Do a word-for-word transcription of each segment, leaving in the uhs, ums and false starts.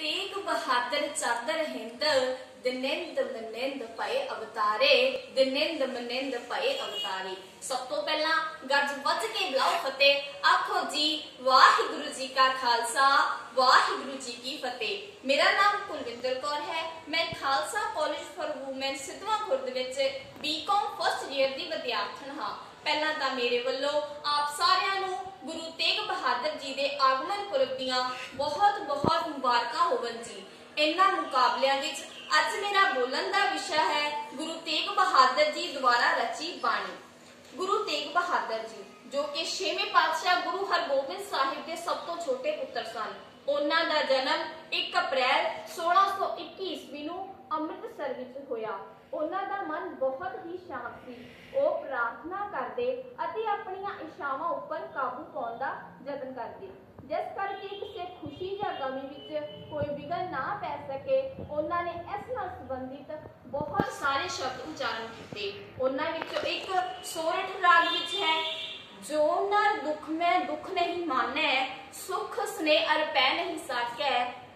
तेग बहादुर चादर हिंद दिनेंद मनिंद पाए अवतारे दिनेंद मनिंद पाए अवतारे। सब तो पहला गज बज के बुलाओ फतेह, आखो जी वाहिगुरु जी का खालसा वाहिगुरु जी की फतेह। मेरा नाम कुलविंदर कौर है, मैं Khalsa college for women Sidhwan Khurd विच बीकॉम फर्स्ट ईयर दी विद्यार्थन हां। पहला तां मेरे वल्लों आप सारिआं नूं गुरु तेग बहादुर जी दे आगमन पुरब दियां बहुत बहुत मुबारकां होवन जी। इन्हां मुकाबलियां विच अज मेरा बोलन दा विषय है गुरु तेग बहादुर जी द्वारा रची बाणी। गुरु तेग बहादुर जी जो कि छेवें पातशाह गुरु हरगोबिंद साहिब के सब तो छोटे पुत्र सन। उन्हां दा जन्म एक अप्रैल सोलह सौ इक्की ईस्वी नूं अमृतसर विच होया। उन्हां दा मन बहुत ही शांत सी, वो प्रार्थना करदे अते अपणीआं इच्छावां उपर काबू पाउण दा यतन करदे, जिस करके किसी खुशी या गमी विच कोई विघन ना पै सके। उन्हां ने इस नाल संबंधित बहुत सारे शब्द उच्चारण कीते। उन्हां विचों एक सोरठ राग विच है, जो ना दुख में दुख नहीं माने, सुख सने अर पै नहीं साके,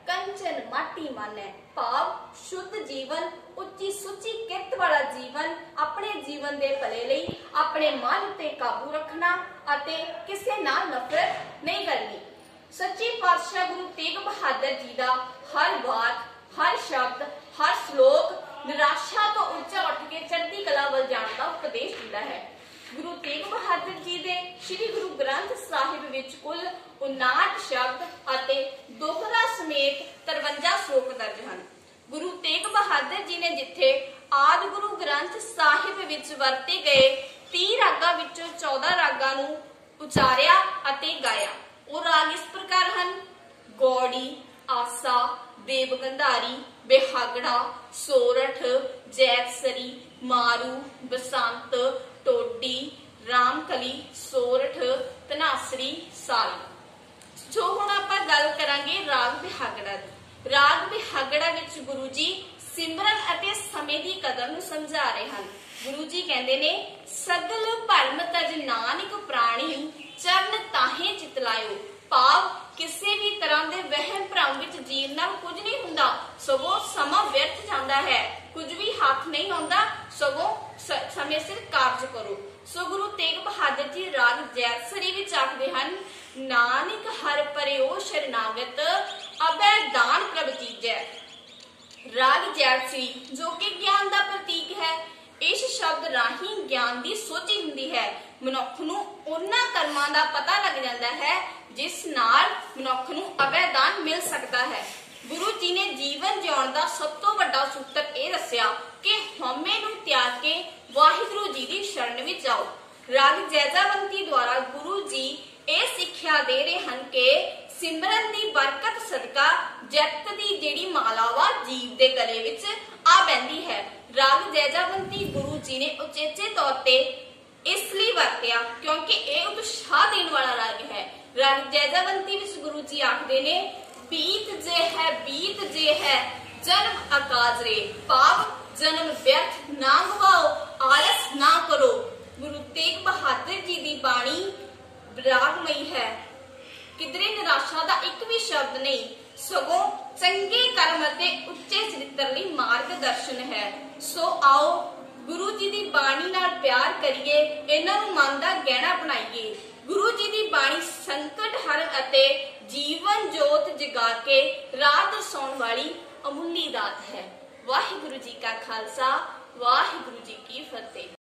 कंचन माटी माने। भाव शुद्ध जीवन, उच्ची सुची किरत वाला जीवन, अपने जीवन दे भले लई अपने मन ते काबू रखना अते किसे नाल नफरत नहीं करनी। सच्चे पातशाह गुरु तेग बहादुर जी दा हर बात, हर शब्द, हर श्लोक निराशा तो उच्चा उठ के चढ़ती कला वल जाण दा उपदेश दिंदा है। गुरु तेग बहादुर जी दे श्री गुरु ग्रंथ साहिब विच कुल उनाहठ शब्द अते दोहरा समेत तिरपन श्लोक दर्ज हन। गुरु तेग बहादुर जी ने जिथे आदि गुरु ग्रंथ साहिब विच वरते गए तीस रागां विचों चौदह रागां नूं उचारिया अते गाया। ओह राग इस प्रकार हन: गौड़ी, आसा, देवगंधारी, बिहागड़ा, सोरठ, जैसरी, मारू, बसंत, टोडी, रामकली, सोरठ, तनासरी, साली। जो हुण आपां गल करांगे राग बिहागड़ा दी। राग बिहागड़ा विच गुरु जी सिमरन अते समें दी कदर नूं समझा रहे हन। गुरु जी कहंदे ने: सगल भरम तज नानक प्राणी, चरण ताहे चित लायो। भाव किसी भी तरह के वहम भ्रम विच जीवन नाल कुछ नहीं हुंदा, सगों समा व्यर्थ जांदा है, कुछ भी हाथ नहीं आउंदा, सगों समय सिर कार्य करो। सो गुरु तेग बहादुर जी राग जैसरी विच आखदे हन: नानक हर परिओ शरणागत, अबै दान प्रभ कीजै। राग जैसरी जो कि ज्ञान का प्रतीक है, इस शब्द राही ज्ञान की सोची हुंदी है। मनुख नूं उन्हां कर्मां दा पता लग जांदा है जिस नाल मनुख नूं अवै दान मिल सकता है। गुरु जी ने जीवन जीउण दा सब तो वड्डा सूत्र इह दस्सिआ कि हौमे नूं त्याग के वाहिगुरू जी दी शरण विच आओ। राग जैजावंती द्वारा गुरु जी इह सिक्ख्या दे रहे हन कि सिमरन दी बरकत सदका जैत दी जिहड़ी माला वा जीव दे गले विच आ पैंदी है। राग जैजावंती गुरु जी ने उचेचे तौर ते इसलिए वरतिया क्योंकि यह उत्साह देने वाला राग है। राग जैजावंती विच गुरु जी आखदे ने: बीत जे है बीत जे है, जन्म अकाज रे। पाप जन्म व्यर्थ ना गवाओ, आलस ना करो। गुरु तेग बहादुर जी दी बाणी रागमई है, किधरे निराशा दा एक भी शब्द नहीं, सगों चंगे कर्म ते उच्चे चरित्र लई मार्गदर्शन है। सो आओ गुरु जी दी बाणी नाल प्यार करिए, इन्हां नूं मन दा गहना बनाइए। गुरु जी दी बाणी संकट हरण अते जीवन जोत जगा के राह दर्शाउण वाली अमूली दात है। वाहिगुरु जी का खालसा वाहिगुरु जी की फतेह।